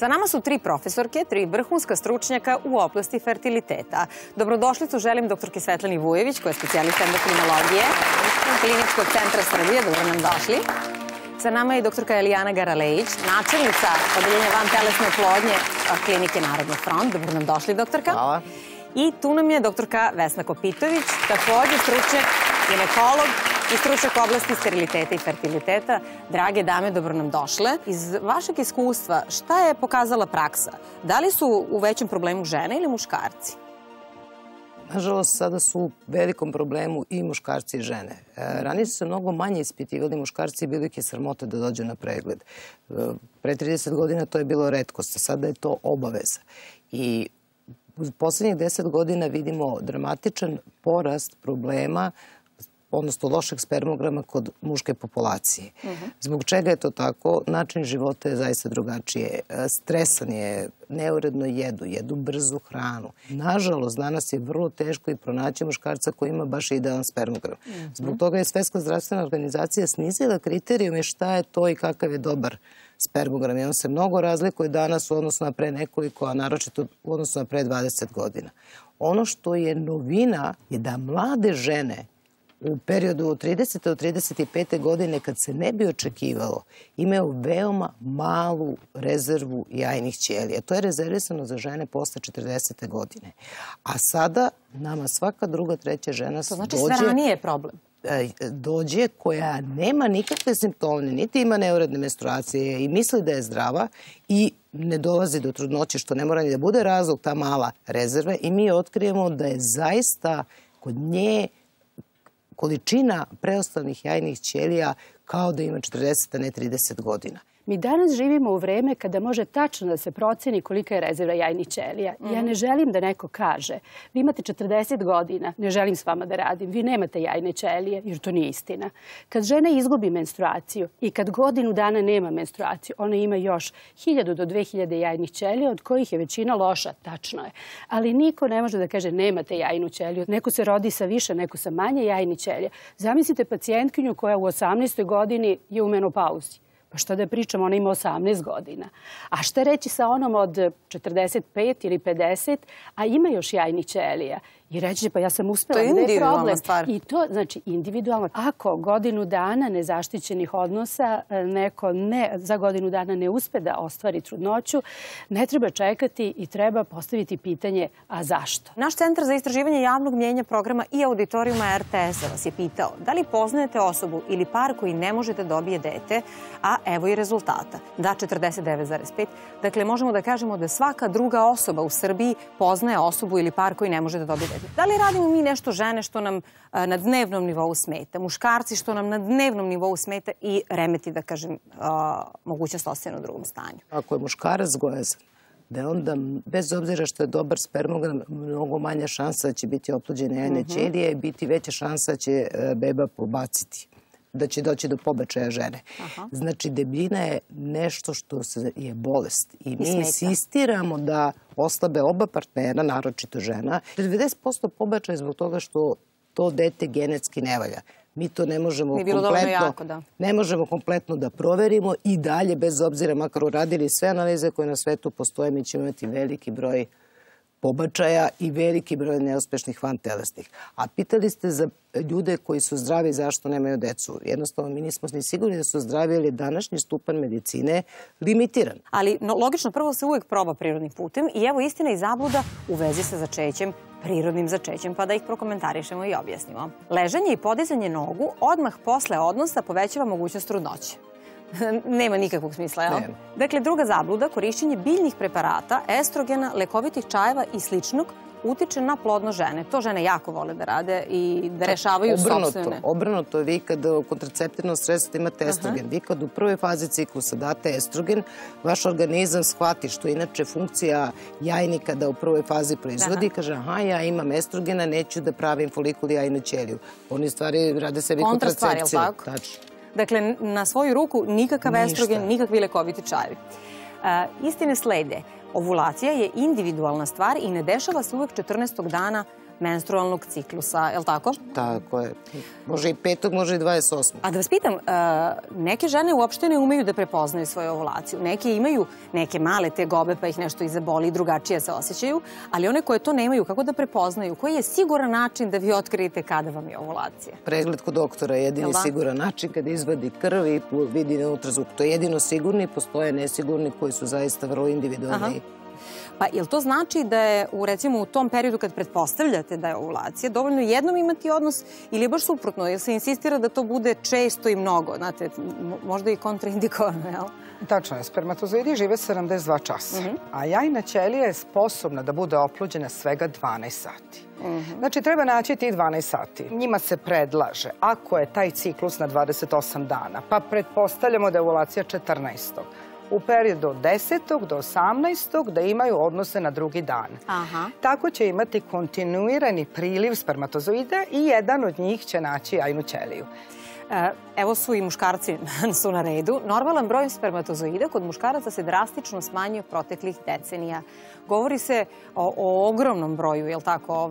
Sa nama su tri profesorke, tri vrhunska stručnjaka u oblasti fertiliteta. Dobrodošlicu želim doktorki Svetlani Vujević, koja je specijalista endokrinologije Kliničkog centra Srbije. Dobro nam došli. Sa nama je doktorka Eliana Garalejić, načelnica odeljenja vantelesne oplodnje Klinike Narodni front. Dobro nam došli, doktorka. Hvala. I tu nam je doktorka Vesna Kopitović, takođe stručnjak, ginekolog i stručnjak oblasti steriliteta i fertiliteta. Drage dame, dobro nam došle. Iz vašeg iskustva, šta je pokazala praksa? Da li su u većem problemu žene ili muškarci? Nažalost, sada su u velikom problemu i muškarci i žene. Ranije su se mnogo manje ispitivali muškarci i bilo ih je sramota da dođe na pregled. Pre 30 godina to je bilo retkost, sada je to obaveza. I u poslednjih 10 godina vidimo dramatičan porast problema, odnosno lošeg spermograma kod muške populacije. Zbog čega je to tako? Način života je zaista drugačije. Stresan je, neuredno jedu brzu hranu. Nažalost, danas je vrlo teško i pronaći muškarca koji ima baš idealan spermogram. Zbog toga je Svetska zdravstvena organizacija snizila kriterijume šta je to i kakav je dobar spermogram. I on se mnogo razlikuje danas u odnosu na pre nekoliko, a naročito u odnosu na pre 20 godina. Ono što je novina je da mlade žene u periodu od 30. do 35. godine, kad se ne bi očekivalo, imaju veoma malu rezervu jajnih ćelija. To je rezervisano za žene posle 40. godine. A sada nama svaka druga, treća žena dođe... To znači sve ranije je problem. Dođe koja nema nikakve simptome, niti ima neuredne menstruacije i misli da je zdrava i ne dolazi do trudnoće, što ne mora ni da bude razlog, ta mala rezerva. I mi otkrijemo da je zaista kod nje količina preostalih jajnih ćelija kao da ima 40, a ne 30 godina. Mi danas živimo u vreme kada može tačno da se proceni kolika je rezerva jajnih ćelija. Ja ne želim da neko kaže, vi imate 40 godina, ne želim s vama da radim, vi nemate jajne ćelije, jer to nije istina. Kad žena izgubi menstruaciju i kad godinu dana nema menstruaciju, ona ima još 1000 do 2000 jajnih ćelija, od kojih je većina loša, tačno je. Ali niko ne može da kaže nemate jajnu ćeliju. Neko se rodi sa više, neko sa manje jajnih ćelija. Zamislite pacijentkinju koja u 18. godini je u menopauzi. Pa što da pričamo, ona ima 18 godina. A šta reći sa onom od 45 ili 50, a ima još jajnih ćelija? I reći će, pa ja sam uspela, da je problem. To je individualna stvar. I to, znači, individualno. Ako godinu dana nezaštićenih odnosa neko za godinu dana ne uspe da ostvari trudnoću, ne treba čekati i treba postaviti pitanje, a zašto? Naš Centar za istraživanje javnog mnjenja programa i auditorijuma RTS-a vas je pitao da li poznajete osobu ili par koji ne može da dobije dete, a evo i rezultata. Da, 49,5. Dakle, možemo da kažemo da svaka druga osoba u Srbiji poznaje osobu ili par koji ne može da dobije dete. Da li radimo mi nešto žene što nam na dnevnom nivou smeta, muškarci što nam na dnevnom nivou smeta i remeti, da kažem, mogućnost ostajanja u drugom stanju? Ako je muškarac gojazan, da je onda, bez obzira što je dobar spermogram, mnogo manja šansa da će biti oplođene jajne ćelije i biti veća šansa da će beba pobaciti, da će doći do pobačaja žene. Znači, debljina je nešto što je bolest i mi insistiramo da oslabe oba partnera, naročito žena. 90% pobačaja je zbog toga što to dete genetski ne valja. Mi to ne možemo kompletno da proverimo i dalje, bez obzira, makar uradili sve analize koje na svetu postoje, mi ćemo imati veliki broj pobačaja i veliki broj neuspešnih vantelesnih. A pitali ste za ljude koji su zdravi zašto nemaju decu. Jednostavno, mi nismo ni sigurni da su zdravi, ali je današnji stupanj medicine limitiran. Ali, logično, prvo se uvek proba prirodnim putem i evo istina i zabluda u vezi sa začećem, prirodnim začećem, pa da ih prokomentarišemo i objasnimo. Ležanje i podizanje nogu odmah posle odnosa povećava mogućnost trudnoće. Nema nikakvog smisla, jel? Dakle, druga zabluda, korišćenje biljnih preparata, estrogena, lekovitih čajeva i sličnog, utiče na plodno žene. To žene jako vole da rade i da rešavaju sopstvene. Obrnuto, vi kad u kontraceptivnom sredstvu imate estrogen, vi kad u prvoj fazi ciklusa date estrogen, vaš organizam shvati, što je inače funkcija jajnika da u prvoj fazi proizvodi, i kaže, aha, ja imam estrogena, neću da pravim folikul jajnu ćeliju. Oni stvari rade sebi kontracepciju. Tačno. Dakle, na svoju ruku nikakav estrogen, nikakvi lekoviti čajevi. Istine slede, ovulacija je individualna stvar i ne dešava se uvek 14. dana menstrualnog ciklusa, je li tako? Tako je. Može i 5. može i 28. A da vas pitam, neke žene uopšte ne umeju da prepoznaju svoju ovulaciju. Neke imaju neke male tegobe pa ih nešto izaboli i drugačije se osjećaju, ali one koje to nemaju, kako da prepoznaju? Koji je siguran način da vi otkrijete kada vam je ovulacija? Pregled kod doktora je jedini siguran način, kada izvadi krv i vidi na ultrazvuku. To je jedino sigurni, postoje nesigurni koji su zaista vrlo individualni. Pa je li to znači da je, recimo, u tom periodu kad pretpostavljate da je ovulacija, dovoljno jednom imati odnos ili je baš suprotno, jer se insistira da to bude često i mnogo, znate, možda i kontraindikovano, jel? Tačno je, spermatozoidi žive 72 časa, a jajna ćelija je sposobna da bude oplođena svega 12 sati. Znači, treba naći tih 12 sati. Njima se predlaže, ako je taj ciklus na 28 dana, pa pretpostavljamo da je ovulacija 14. u periodu od 10. do 18. da imaju odnose na drugi dan. Tako će imati kontinuirani priliv spermatozoida i jedan od njih će naći jajnu ćeliju. Evo su i muškarci su na redu. Normalan broj spermatozoida kod muškaraca se drastično smanjuje proteklih decenija. Govori se o ogromnom broju, je li tako,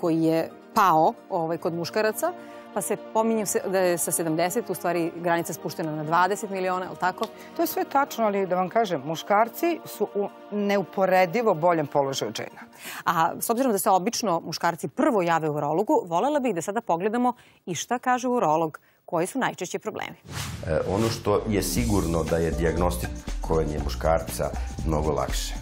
koji je pao kod muškaraca, pa se pominje da je sa 70, u stvari, granica spuštena na 20 miliona, je li tako? To je sve tačno, ali da vam kažem, muškarci su u neuporedivo boljem položaju od žena. A s obzirom da se obično muškarci prvo jave urologu, volela bih da sada pogledamo i šta kaže urolog, koji su najčešći problemi. Ono što je sigurno da je dijagnostikovanje muškarca mnogo lakše.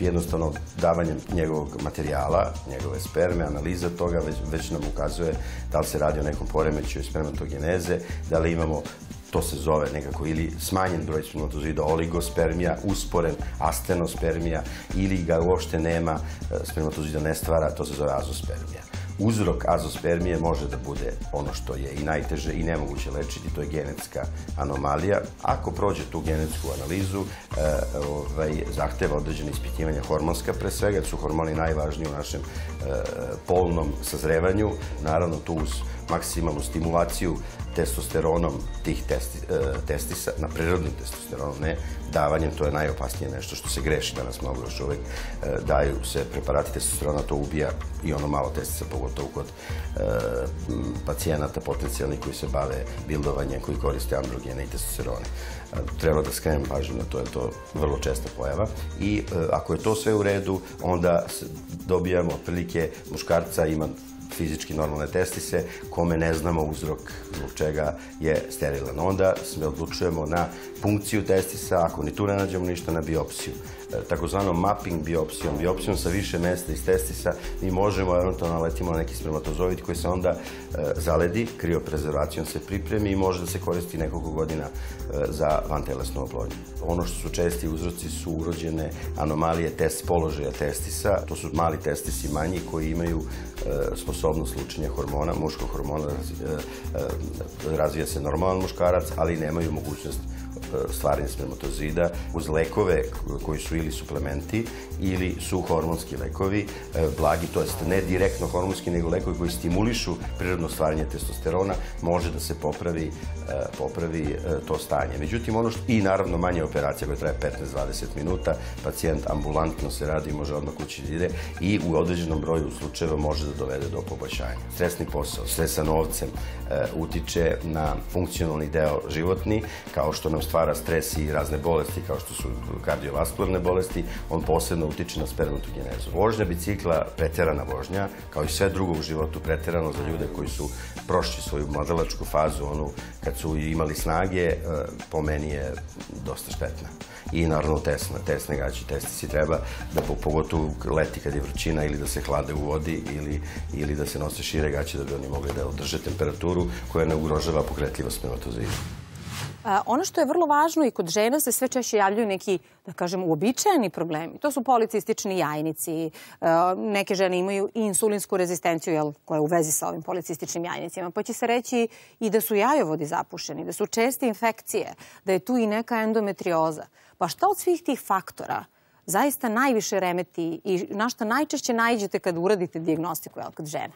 Jednostavno, davanjem njegovog materijala, njegove sperme, analiza toga već nam ukazuje da li se radi o nekom poremećaju spermatogeneze, da li imamo, to se zove nekako, ili smanjen broj spermatozoida, oligospermija, usporen, astenospermija, ili ga uopšte nema, spermatozoida ne stvara, to se zove azospermija. Uzrok azospermije može da bude ono što je i najteže i nemoguće lečiti, to je genetska anomalija. Ako prođe tu genetsku analizu, zahteva određene ispitivanja hormonska, pre svega, jer su hormoni najvažniji u našem polnom sazrevanju, naravno tu uz maksimalnu stimulaciju testosteronom tih testisa, na prirodnim testosteronom, ne davanjem, to je najopasnije nešto što se greši danas mnogo još uvek, daju se preparati testosterona, to ubija i ono malo testisa, pogotovo kod pacijenata potencijalnih koji se bave bildovanjem, koji koriste androgene i testosterone. Treba da skrenem pažnju na to, je to vrlo česta pojava i ako je to sve u redu, onda dobijamo otprilike muškarca ima fizički normalne testise, kome ne znamo uzrok zbog čega je sterilan. Onda se odlučujemo na punkciju testisa, ako ni tu ne nađemo ništa, na biopsiju. Takozvanom mapping biopsijom, biopsijom sa više mesta iz testisa, mi možemo, eventualno naletimo na neki spermatozoid koji se onda zaledi, krioprezervacijom se pripremi i može da se koristi nekoliko godina za vantelesnu oplodnju. Ono što su česti uzroci su urođene anomalije položaja testisa, to su mali testisi manji koji imaju sposobnost lučenja hormona, muškog hormona, razvija se normalan muškarac, ali nemaju mogućnost stvaranje spermatozida uz lekove koji su ili suplementi ili su hormonski lekovi, blagi, to jest ne direktno hormonski, nego lekovi koji stimulišu prirodno stvaranje testosterona, može da se popravi to stanje. Međutim, ono što i naravno manje operacija koja traje 15-20 minuta, pacijent ambulantno se radi i može odmah kući da ide i u određenom broju slučajeva može da dovede do poboljšanja. Stresni posao, stres sa novcem utiče na funkcionalni deo životni, kao što nam stvara stres i razne bolesti, kao što su kardiovaskularne bolesti, on posebno utiče na spermatogenezu. Vožnja bicikla, preterana vožnja, kao i sve drugo u životu, preterano za ljude koji su prošli svoju mladalačku fazu, onu kad su imali snage, po meni je dosta štetna. I naravno tesne gaće, testisi treba da pogotovo leti kad je vrućina ili da se hlade u vodi ili da se nose šire gaće da bi oni mogli da održe temperaturu koja ne ugrožava pokretljivost spermatozoida. Ono što je vrlo važno i kod žena se sve češće javljaju neki, da kažem, uobičajeni problemi. To su policistični jajnici. Neke žene imaju insulinsku rezistenciju koja je u vezi sa ovim policističnim jajnicima. Pa će se reći i da su jajovodi zapušeni, da su česte infekcije, da je tu i neka endometrioza. Pa šta od svih tih faktora zaista najviše remeti i na šta najčešće naiđete kad uradite dijagnostiku kod žena?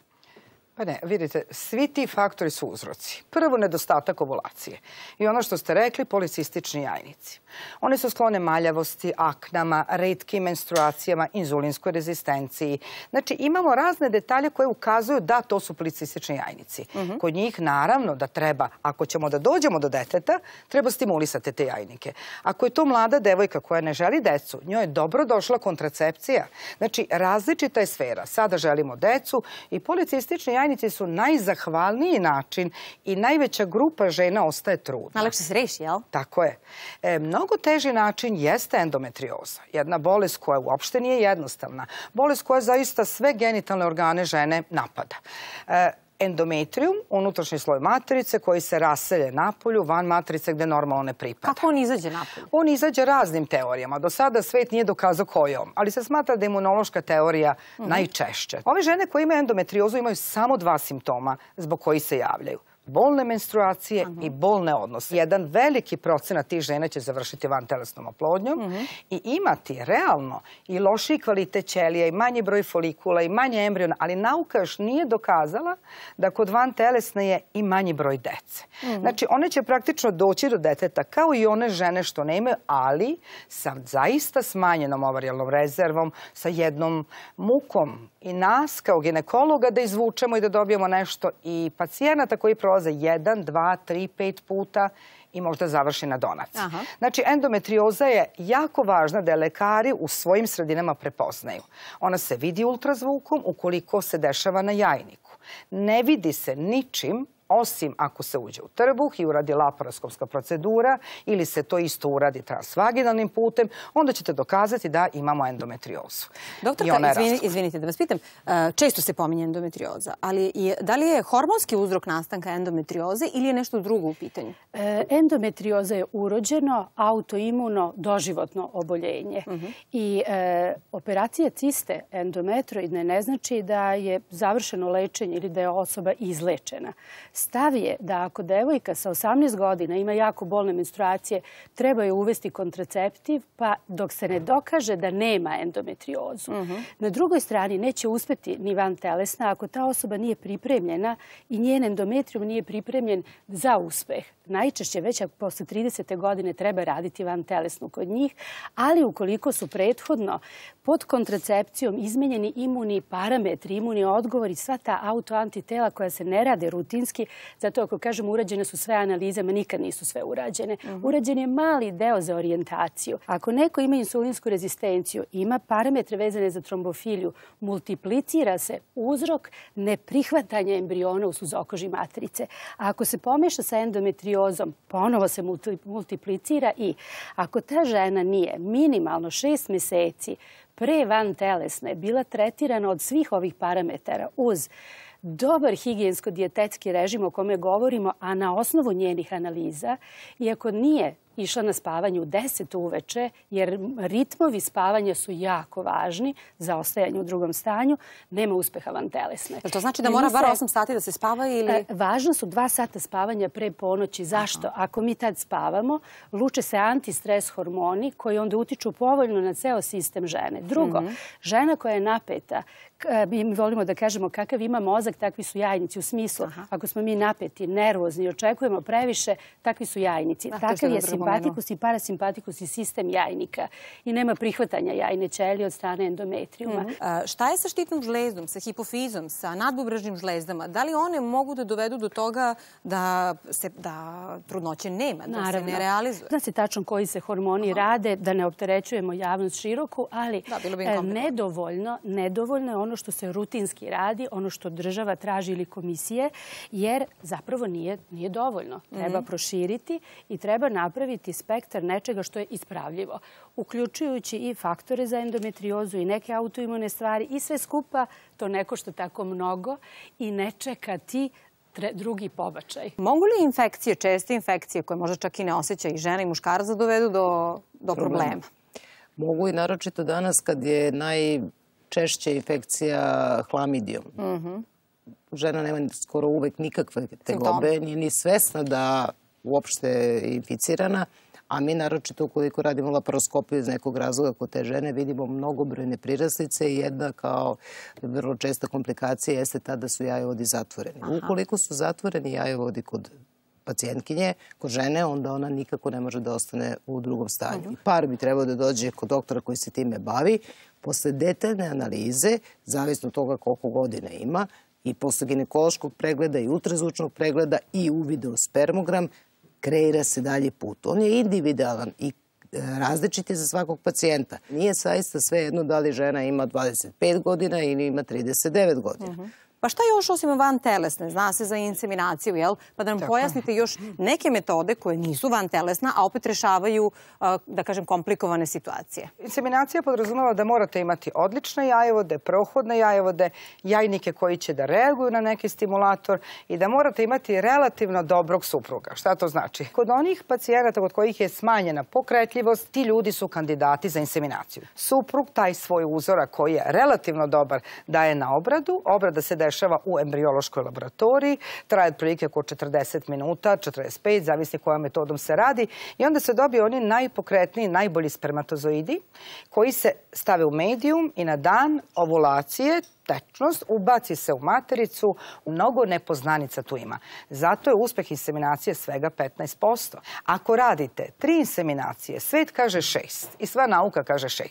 Pa ne, vidite, svi ti faktori su uzroci. Prvo, nedostatak ovulacije. I ono što ste rekli, policistični jajnici. Oni su sklone maljavosti, aknama, retkim menstruacijama, inzulinskoj rezistenciji. Znači, imamo razne detalje koje ukazuju da to su policistični jajnici. Kod njih, naravno, da treba, ako ćemo da dođemo do deteta, treba stimulisati te jajnike. Ako je to mlada devojka koja ne želi decu, njoj je dobro došla kontracepcija. Znači, različita je sfera. Sada želimo decu i policistični jajnici su najzahvalniji način i najveća grupa žena ostaje trudna. Najlakše se reši, jel? Tako je. Mnogo teži način jeste endometrioza. Jedna bolest koja uopšte nije jednostavna. Bolest koja zaista sve genitalne organe žene napada. Endometrium, unutrašnji sloj matrice koji se raselje napolju, van matrice gde normalno ne pripada. Kako on izađe napolju? On izađe raznim teorijama. Do sada svet nije dokazao kojom, ali se smatra da je imunološka teorija najčešće. Ove žene koje imaju endometriozu imaju samo dva simptoma zbog kojih se javljaju. Bolne menstruacije i bolne odnose. Jedan veliki procenat tih žena će završiti vantelesnom oplodnjom i imati realno i lošiji kvalitet ćelija i manji broj folikula i manje embriona, ali nauka još nije dokazala da kod vantelesne je i manji broj dece. Znači, one će praktično doći do deteta kao i one žene što ne imaju, ali sa zaista smanjenom ovarijalnom rezervom, sa jednom mukom i nas kao ginekologa da izvučemo i da dobijemo nešto i pacijenata koji prolaze za 1, 2, 3, 5 puta i možda završi na donaci. Znači, endometrioza je jako važna da lekari u svojim sredinama prepoznaju. Ona se vidi ultrazvukom ukoliko se dešava na jajniku. Ne vidi se ničim osim ako se uđe u trbuh i uradi laparoskopska procedura ili se to isto uradi transvaginalnim putem, onda ćete dokazati da imamo endometriozu. Doktorka, izvinite da vas pitam, često se pominje endometrioza, ali da li je hormonski uzrok nastanka endometrioze ili je nešto drugo u pitanju? Endometrioza je urođeno, autoimuno, doživotno oboljenje. I operacija ciste endometrioidne ne znači da je završeno lečenje ili da je osoba izlečena. Stav je da ako devojka sa 18 godina ima jako bolne menstruacije, treba joj uvesti kontraceptiv, pa dok se ne dokaže da nema endometriozu. Na drugoj strani neće uspeti ni vantelesna ako ta osoba nije pripremljena i njen endometrium nije pripremljen za uspeh. Najčešće već posle 30. godine treba raditi vantelesnu kod njih, ali ukoliko su prethodno pod kontracepcijom izmenjeni imuni parametri, imuni odgovori, sva ta autoantitela koja se ne rade rutinski, zato ako kažemo urađene su sve analize, ma nikad nisu sve urađene. Urađen je mali deo za orijentaciju. Ako neko ima insulinsku rezistenciju, ima parametre vezane za trombofiliju, multiplicira se uzrok neprihvatanja embriona u suzokoži matrice. A ako se pomeša sa endometriozom, ponovo se multiplicira i ako ta žena nije minimalno 6 meseci pre vantelesne bila tretirana od svih ovih parametara uz dobar higijensko-dijetetski režim o kome govorimo, a na osnovu njenih analiza, iako nije išla na spavanje u 10 uveče, jer ritmovi spavanja su jako važni za ostajanje u drugom stanju, nema uspeha vantelesne. To znači da mora bar 8 sati da se spava ili... Važno su 2 sata spavanja pre ponoći. Zašto? Ako mi tad spavamo, luče se antistres hormoni koji onda utiču povoljno na ceo sistem žene. Drugo, žena koja je napeta, mi volimo da kažemo kakav ima mozak, takvi su jajnici. U smislu, ako smo mi napeti, nervozni, očekujemo previše, takvi su jajnici. Takav je simpatikus i parasimpatikus i sistem jajnika. I nema prihvatanja jajne ćelije od strane endometriuma. Šta je sa štitnom žlezdom, sa hipofizom, sa nadbubrežnim žlezdama? Da li one mogu da dovedu do toga da trudnoće nema, da se ne realizuje? Zna se tačno koji se hormoni rade, da ne opterećujemo javnost široku, ali nedovoljno je ono što se rutinski radi, ono što država traži ili komisije, jer zapravo nije dovoljno. Treba proširiti i treba napraviti spektar nečega što je ispravljivo, uključujući i faktore za endometriozu i neke autoimune stvari i sve skupa, to ne košta tako mnogo i ne čekati drugi pobačaj. Mogu li infekcije, česte infekcije koje možda čak i ne osjeća i žena i muškarca dovedu do problema? Mogu i naročito danas kad je najčešće infekcija hlamidijom. Žena nema skoro uvek nikakve tegobe, nije ni svesna da uopšte je inficirana, a mi naročito ukoliko radimo laparoskopiju iz nekog razloga kod te žene vidimo mnogobrojne priraslice i jedna kao vrlo česta komplikacija jeste ta da su jajovodi zatvoreni. Ukoliko su zatvoreni jajovodi kod pacijentkinje, kod žene, onda ona nikako ne može da ostane u drugom stanju. Par bi trebao da dođe kod doktora koji se time bavi. Posle detaljne analize, zavisno od toga koliko godina ima, i posle ginekološkog pregleda i ultrazvučnog pregleda i uvida u spermogram, kreira se dalje put. On je individualan i različiti za svakog pacijenta. Nije zaista svejedno da li žena ima 25 godina ili ima 39 godina. Pa šta još osim vantelesne? Zna se za inseminaciju, jel? Pa da nam pojasnite još neke metode koje nisu vantelesna, a opet rešavaju, da kažem, komplikovane situacije. Inseminacija podrazumeva da morate imati odlične jajevode, prohodne jajevode, jajnike koji će da reaguju na neki stimulator i da morate imati relativno dobrog supruga. Šta to znači? Kod onih pacijenata kod kojih je smanjena pokretljivost, ti ljudi su kandidati za inseminaciju. Suprug taj svoj uzorak koji je relativno dobar daje na obradu, obrada se daje u embriološkoj laboratoriji, traje otprilike oko 40 minuta, 45, zavisno kojom metodom se radi, i onda se dobiju oni najpokretniji, najbolji spermatozoidi koji se stave u medijum i na dan ovulacije tečnost ubaci se u matericu, mnogo nepoznanica tu ima. Zato je uspeh inseminacije svega 15%. Ako radite 3 inseminacije, svet kaže 6 i sva nauka kaže 6.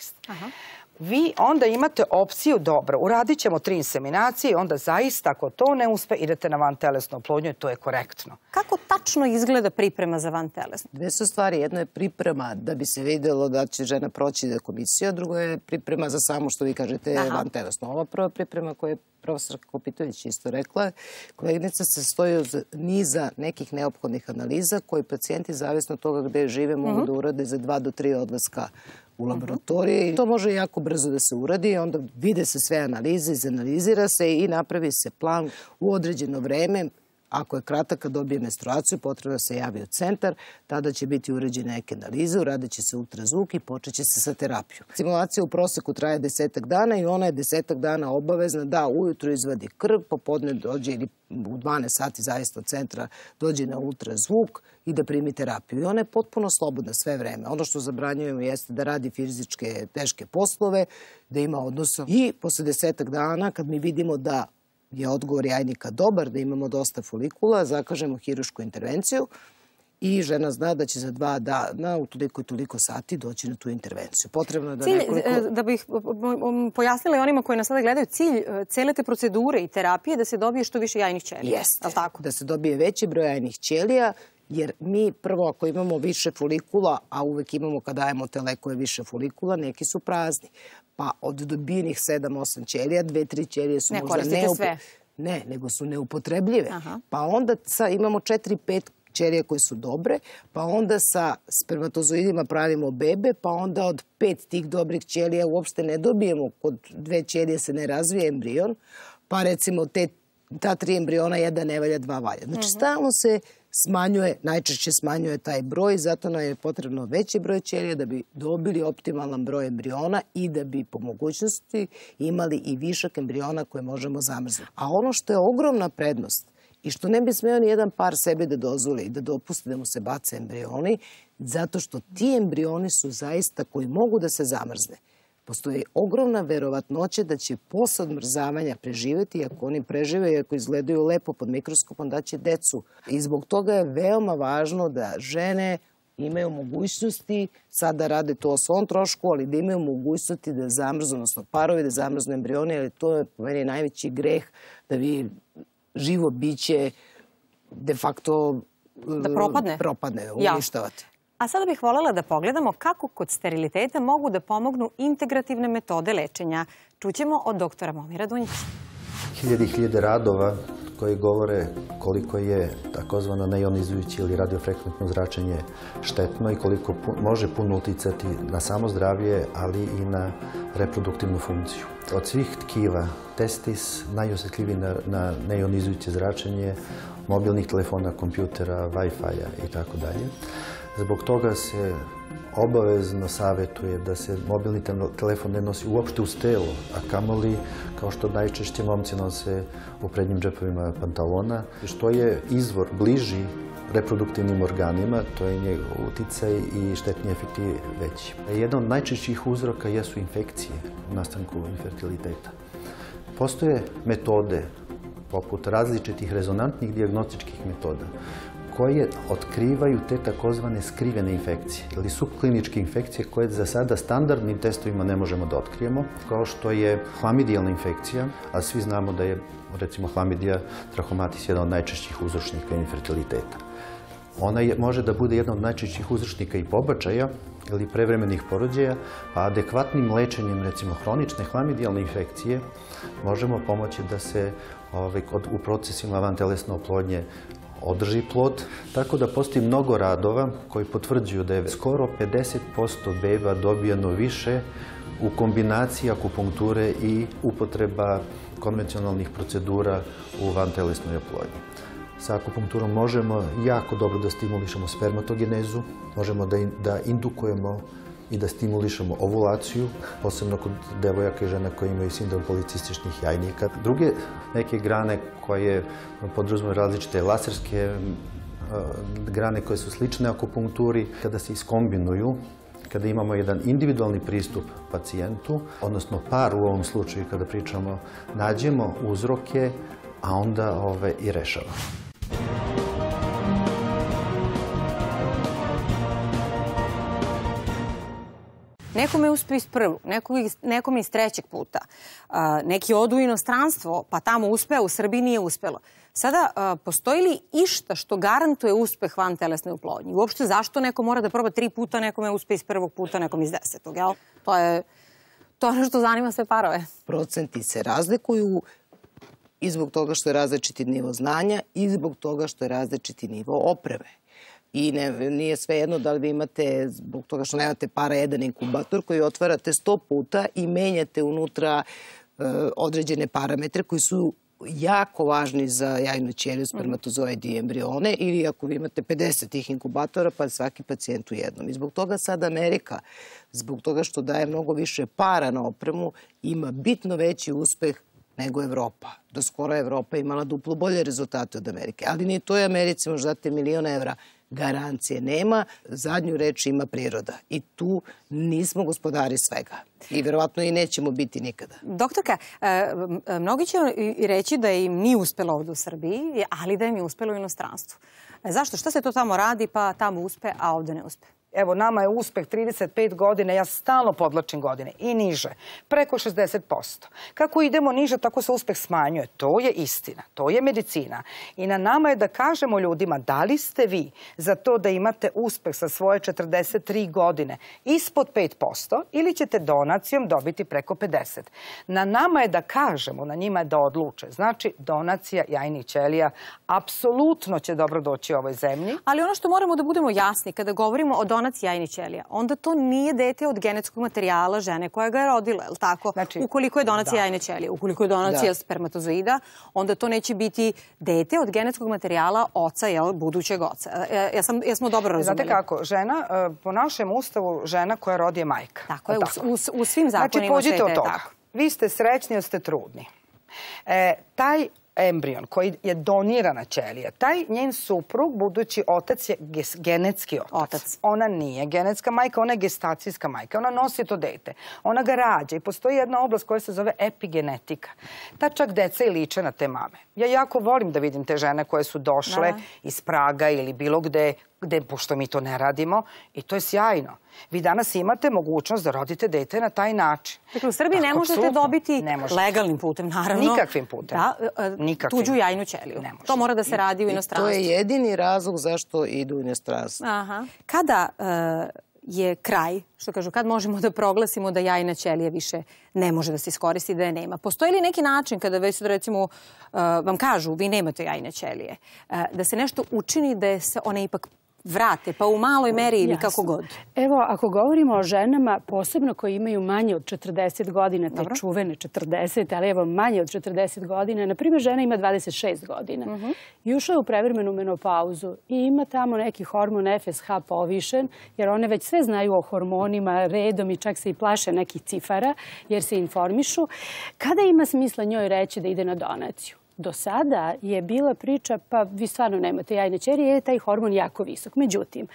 Vi onda imate opciju, dobro, uradit ćemo 3 inseminacije i onda zaista ako to ne uspe idete na vantelesnu oplodnju i to je korektno. Kako tačno izgleda priprema za vantelesnu? Dve su stvari. Jedno je priprema da bi se vidjelo da će žena proći za komisiju, a drugo je priprema za samo što vi kažete vantelesnu. Ova prva priprema koja je profesorka Kopitović isto rekla, koleginica, se stoji od niza nekih neophodnih analiza koji pacijenti, zavisno od toga gde žive, mogu da urade za 2 do 3 odlaska u laboratoriji. To može jako brzo da se uradi, onda vide se sve analize, izanalizira se i napravi se plan u određeno vreme. Ako je kratak, kad dobije menstruaciju, potrebno se javi u centar, tada će biti uređene neke analize, uradit će se ultrazvuk i počet će se sa terapijom. Stimulacija u proseku traje 10-ak dana i ona je 10-ak dana obavezna da ujutru izvadi krv, popodne dođe ili u 12 sati, zavisno od centra, dođe na ultrazvuk i da primi terapiju. I ona je potpuno slobodna sve vreme. Ono što zabranjujemo jeste da radi fizičke teške poslove, da ima odnosa. I posle 10-ak dana, kad mi vidimo da je odgovor jajnika dobar, da imamo dosta folikula, zakažemo hirušku intervenciju i žena zna da će za 2 dana u toliko i toliko sati doći na tu intervenciju. Potrebno je da nekoliko... Da bih pojasnila i onima koji nas sada gledaju, cilj cele te procedure i terapije je da se dobije što više jajnih ćelija. Jeste, da se dobije veći broj jajnih ćelija, jer mi prvo ako imamo više folikula, a uvek imamo kad dajemo te lekove više folikula, neki su prazni. Pa od dobijenih 7-8 ćelija, 2-3 ćelije su možda neupotrebljive. Ne, nego su neupotrebljive. Pa onda imamo 4-5 ćelija koje su dobre, pa onda sa spermatozoidima pravimo bebe, pa onda od 5 tih dobrih ćelija uopšte ne dobijemo. Kod 2 ćelije se ne razvije embrion, pa recimo ta 3 embriona, 1 ne valja, 2 valja. Znači stalno se smanjuje, najčešće smanjuje taj broj, zato nam je potrebno veći broj ćelija da bi dobili optimalan broj embriona i da bi po mogućnosti imali i višak embriona koje možemo zamrznuti. A ono što je ogromna prednost i što ne bi smeo ni jedan par sebi da dozvoli i da dopusti da mu se bace embrioni, zato što ti embrioni su zaista koji mogu da se zamrzne. Postoji ogromna verovatnoća da će posle odmrzavanja preživeti, i ako oni prežive i ako izgledaju lepo pod mikroskopom, daće decu. I zbog toga je veoma važno da žene imaju mogućnosti, sad da rade to o svom trošku, ali da imaju mogućnosti da zamrznu, odnosno parovi da zamrznu embrione, jer to je po meni najveći greh da vi živo biće de facto da propadne, uništavate. A sada bih voljela da pogledamo kako kod steriliteta mogu da pomognu integrativne metode lečenja. Čućemo od doktora Momira Dunjića. Hiljade i hiljade radova koji govore koliko je takozvano neionizujuće ili radiofrekventno zračenje štetno i koliko može puno uticati na samo zdravlje, ali i na reproduktivnu funkciju. Od svih tkiva, testis najosetljiviji na neionizujuće zračenje, mobilnih telefona, kompjutera, Wi-Fi-a itd. Zbog toga se obavezno savjetuje da se mobilni telefon ne nosi uopšte uz telo, a kamoli, kao što najčešće momci nose u prednjim džepovima pantalona, što je izvor bliži reproduktivnim organima, to je njegov uticaj i štetni efekti veći. Jedan od najčešćih uzroka jesu infekcije u nastanku infertiliteta. Postoje metode, poput različitih rezonantnih dijagnostičkih metoda, koje otkrivaju te takozvane skrivene infekcije ili subkliničke infekcije koje za sada standardnim testovima ne možemo da otkrijemo, kao što je hlamidijalna infekcija, a svi znamo da je, recimo, hlamidija trahomatis jedan od najčešćih uzročnika infertiliteta. Ona može da bude jedna od najčešćih uzročnika i pobačaja ili prevremenih porođaja, a adekvatnim lečenjem, recimo, hronične hlamidijalne infekcije možemo pomoći da se u procesima vantelesne oplodnje održi plod, tako da postoji mnogo radova koji potvrđuju da je skoro 50% beba dobijeno više u kombinaciji akupunkture i upotreba konvencionalnih procedura u vantelesnoj oplodnji. Sa akupunkturom možemo jako dobro da stimulišemo spermatogenezu, možemo da indukujemo i da stimulišemo ovulaciju, posebno kod devojaka i žena koji imaju sindrom policističnih jajnika. Druge neke grane koje podrazumevaju različite laserske grane koje su slične akupunkturi, kada se iskombinuju, kada imamo jedan individualni pristup pacijentu, odnosno par u ovom slučaju kada pričamo, nađemo uzroke, a onda ove i rešavamo. Nekom je uspio iz prvog, nekom iz trećeg puta. Neki odu u inostranstvo, pa tamo uspeo, u Srbiji nije uspelo. Sada, postoji li išta što garantuje uspeh vantelesne oplodnje? Uopšte, zašto neko mora da proba 3 puta, nekom je uspeo iz 1. puta, nekom iz 10, jel? To je ono što zanima sve parove. Procenti se razlikuju i zbog toga što je različiti nivo znanja i zbog toga što je različiti nivo opreme. I nije svejedno da li vi imate, zbog toga što nemate para, jedan inkubator koji otvarate 100 puta i menjate unutra određene parametre koji su jako važni za jajnu ćeliju, spermatozoide i embrione, ili ako vi imate 50 tih inkubatora, pa svaki pacijent u jednom. I zbog toga sad Amerika, zbog toga što daje mnogo više para na opremu, ima bitno veći uspeh nego Evropa. Do skoro Evropa imala duplo bolje rezultate od Amerike. Ali ni to je Americi, možda date $1 milion. Garancije nema, zadnju reč ima priroda. I tu nismo gospodari svega. I verovatno i nećemo biti nikada. Doktorka, mnogi će i reći da im nije uspelo ovde u Srbiji, ali da im je uspelo u inostranstvu. Zašto? Šta se to tamo radi pa tamo uspe, a ovde ne uspe? Evo, nama je uspeh 35 godina, ja stalno podlačim godine, i niže, preko 60%. Kako idemo niže, tako se uspeh smanjuje. To je istina, to je medicina. I na nama je da kažemo ljudima, da li ste vi za to da imate uspeh sa svoje 43 godine ispod 5% ili ćete donacijom dobiti preko 50%. Na nama je da kažemo, na njima je da odluče. Znači, donacija jajnih ćelija apsolutno će dobro doći u ovoj zemlji. Ali ono što moramo da budemo jasni, kada govorimo o donacijama, jajnih ćelija, onda to nije dete od genetskog materijala žene koja ga je rodila, je li tako? Ukoliko je donacija jajne ćelije, ukoliko je donacija spermatozoida, onda to neće biti dete od genetskog materijala oca, je li, budućeg oca. Jesmo dobro razumeli? Znate kako, žena, po našem ustavu, žena koja rodi je majka. Tako je, u svim zakonima sveta je tako. Znači, pođite od toga. Vi ste srećni jer ste trudni. Taj embrion koji je donirana ćelija, taj njen suprug, budući otac, je genetski otac. Ona nije genetska majka, ona je gestacijska majka. Ona nosi to dete. Ona ga rađa i postoji jedna oblast koja se zove epigenetika. Ta čak deca i liče na te mame. Ja jako volim da vidim te žene koje su došle iz Praga ili bilo gde, pošto mi to ne radimo, i to je sjajno. Vi danas imate mogućnost da rodite dete na taj način. Dakle, u Srbiji ne možete dobiti legalnim putem, naravno. Nikakvim putem. Tuđu jajnu ćeliju. To mora da se radi u inostranstvu. To je jedini razlog zašto idu u inostranstvu. Kada je kraj, što kažu, kad možemo da proglasimo da jajna ćelija više ne može da se iskoristi, da je nema? Postoji li neki način kada već, recimo, vam kažu vi nemate jajne ćelije, da se nešto učini da se one ipak vrate, pa u maloj meri ili kako god? Evo, ako govorimo o ženama, posebno koji imaju manje od 40 godina, te čuvene 40, ali evo manje od 40 godina, na primjer žena ima 26 godina i ušla je u prevremenu menopauzu i ima tamo neki hormon FSH povišen, jer one već sve znaju o hormonima redom i čak se i plaše nekih cifara, jer se informišu. Kada ima smisla njoj reći da ide na donaciju? Do sada je bila priča, pa vi stvarno nemate jajne ćelije, je taj hormon jako visok. Međutim,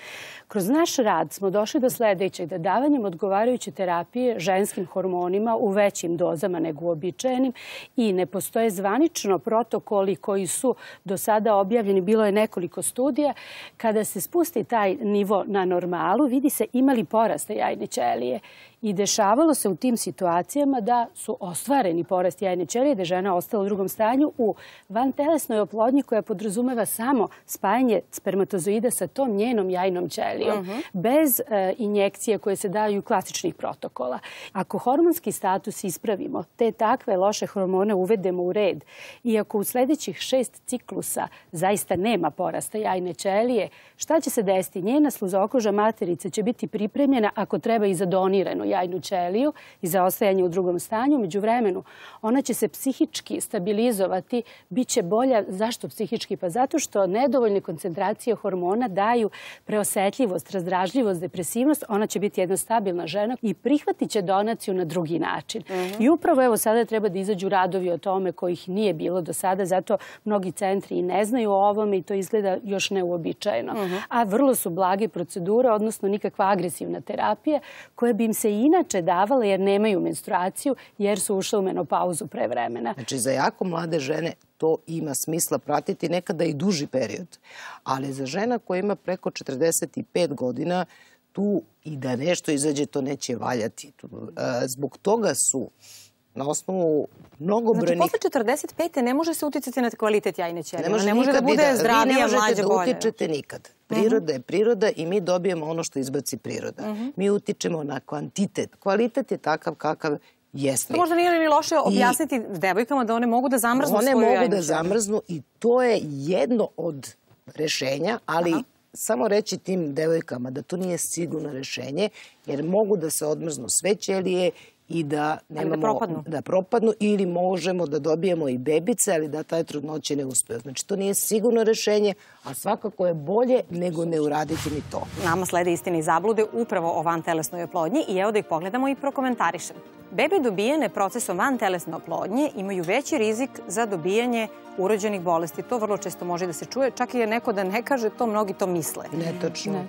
kroz naš rad smo došli do sledećeg, da davanjem odgovarajuće terapije ženskim hormonima u većim dozama nego uobičajenim i ne postoje zvanično protokoli koji su do sada objavljeni, bilo je nekoliko studija, kada se spusti taj nivo na normalu, vidi se imali porasta jajne ćelije. I dešavalo se u tim situacijama da su ostvareni porast jajne ćelije, da je žena ostala u drugom stanju u vantelesnoj oplodnji koja podrazumeva samo spajanje spermatozoida sa tom njenom jajnom ćelijom, bez injekcije koje se daju klasičnih protokola. Ako hormonski status ispravimo, te takve loše hormone uvedemo u red i ako u sledećih 6 ciklusa zaista nema porasta jajne ćelije, šta će se desiti? Njena sluzokoža materica će biti pripremljena ako treba i za doniranu jajnu ćeliju i za ostajanje u drugom stanju. Među vremenu, ona će se psihički stabilizovati, bit će bolja. Zašto psihički? Pa zato što nedovoljne koncentracije hormona daju preosetljivost, razdražljivost, depresivnost. Ona će biti jedna stabilna žena i prihvatit će donaciju na drugi način. I upravo evo sada treba da izađu radovi o tome kojih nije bilo do sada, zato mnogi centri i ne znaju o ovome i to izgleda još neuobičajeno. A vrlo su blage procedure, odnosno nikakva agresivna terapija koja bi im se inače davale jer nemaju menstruaciju, jer su ušle u menopauzu pre vremena. Znači, za jako mlade žene to ima smisla pratiti nekada i duži period. Ali za žena koja ima preko 45 godina, tu i da nešto izađe, to neće valjati. Zbog toga su na osnovu mnogobrojnih... Znači, posle 45. ne može se uticati na kvalitet jajne ćelije. Ne može da bude zdravija, mlađa, bolja. Vi ne možete da utičete nikad. Priroda je priroda i mi dobijemo ono što izbaci priroda. Mi utičemo na kvantitet. Kvalitet je takav kakav jeste. To možda nije ni loše objasniti devojkama da one mogu da zamrznu svoju jajnu ćeliju. One mogu da zamrznu i to je jedno od rešenja, ali... Samo reći tim devojkama da to nije sigurno rešenje, jer mogu da se odmrznu sve ćelije i da propadnu ili možemo da dobijemo i bebice, ali da taj trudnoće ne uspeju. Znači, to nije sigurno rešenje, a svakako je bolje nego ne uraditi ni to. Nama slede istine i zablude upravo o vantelesnoj oplodnji i evo da ih pogledamo i prokomentarišemo. Bebe dobijene procesom vantelesne oplodnje imaju veći rizik za dobijanje urođenih bolesti. To vrlo često može da se čuje, čak i neko da ne kaže to, mnogi to misle. Netočno.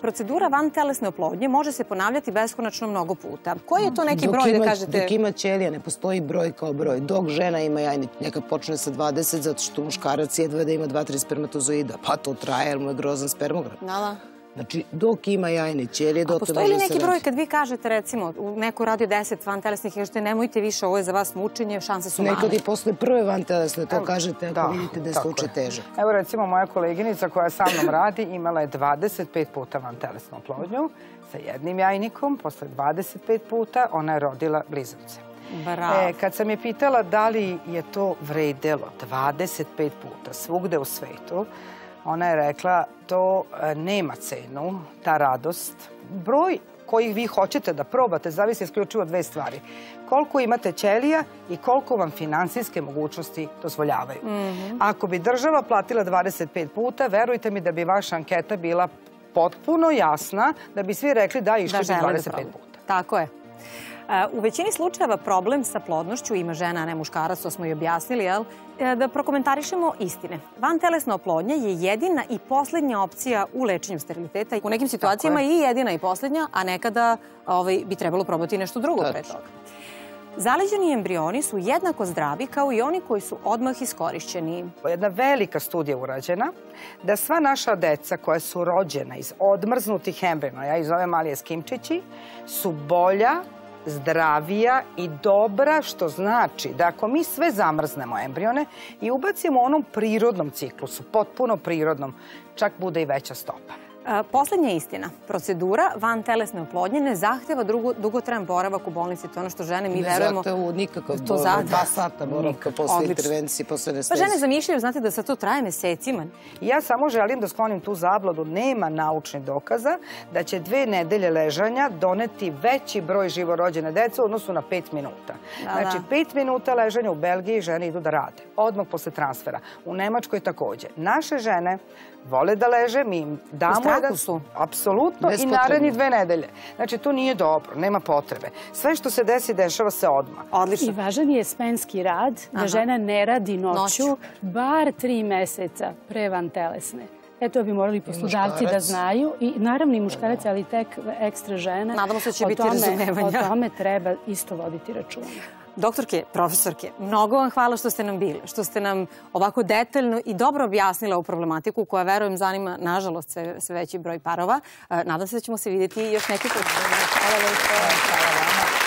Procedura vantelesne oplodnje može se ponavljati beskonačno mnogo puta. Koji je to neki broj da kažete? Dok ima ćelija, ne postoji broj kao broj. Dok žena ima jajnik, neka počne sa 20, zato što muškarac jedva da ima 2-3 spermatozoida. Pa to traje, jer mu je grozan spermogram. Da. Znači, dok ima jajne ćelije, do te može se raditi. A postoji li neki broj kad vi kažete, recimo, neko radio 10 vantelesnih, jer što nemojte više, ovo je za vas mučenje, šanse su male? Nekad i posle prve vantelesne to kažete, ako vidite da je slučaj težak. Evo, recimo, moja koleginica koja sa mnom radi imala je 25 puta vantelesnu oplodnju sa jednim jajnikom, posle 25 puta ona je rodila blizance. Bravo. Kad sam je pitala da li je to vredelo 25 puta svugde u svetu, ona je rekla, to nema cenu, ta radost. Broj koji vi hoćete da probate zavisi isključivo od dve stvari. Koliko imate ćelija i koliko vam finansijske mogućnosti dozvoljavaju. Ako bi država platila 25 puta, verujte mi da bi vaša anketa bila potpuno jasna, da bi svi rekli da išli 25 puta. Tako je. U većini slučajeva problem sa plodnošću ima žena, a ne muškarac, to smo i objasnili, jel? Da prokomentarišemo istine. Vantelesna oplodnja je jedina i poslednja opcija u lečenju steriliteta. U nekim situacijama i jedina i poslednja, a nekada bi trebalo probati nešto drugo pre toga. Zaleđeni embrioni su jednako zdravi kao i oni koji su odmah iskorišćeni. Jedna velika studija urađena da sva naša deca koja su rođena iz odmrznutih embriona, ja ih zovem mali eskimčići, su bolja, zdravija i dobra, što znači da ako mi sve zamrznemo embrione i ubacimo u onom prirodnom ciklusu, potpuno prirodnom, čak bude i veća stopa. Poslednja istina. Procedura vantelesne oplodnje ne zahteva dugotrajan boravak u bolnici. To je ono što žene, mi verujemo... Ne zahteva nikakav boravak, 2 sata boravka posle intervencije, posle anestezije. Pa žene zamišljaju, znate, da sad to traje mesecima. Ja samo želim da sklonim tu zabludu. Nema naučnih dokaza da će 2 nedelje ležanja doneti veći broj živorođene dece u odnosu na 5 minuta. Znači, 5 minuta ležanja u Belgiji žene idu da rade. Odmah posle transfera. U Nemačkoj takođe. Naše žene vole da leže, mi im damo statusu? Apsolutno, i naredni 2 nedelje. Znači, to nije dobro, nema potrebe. Sve što se desi, dešava se odmah. Odlično. I važan je spenski rad, da žena ne radi noću, bar 3 meseca pre vantelesne. E, to bi morali poslodavci da znaju. I naravno i muškarac, ali tek ekstra žena. Nadamo se da će biti razumevanja. O tome treba isto voditi računa. Doktorke, profesorke, mnogo vam hvala što ste nam bili, što ste nam ovako detaljno i dobro objasnila ovu problematiku koja, verujem, zanima, nažalost, sve veći broj parova. Nadam se da ćemo se vidjeti još neki put. Hvala vam.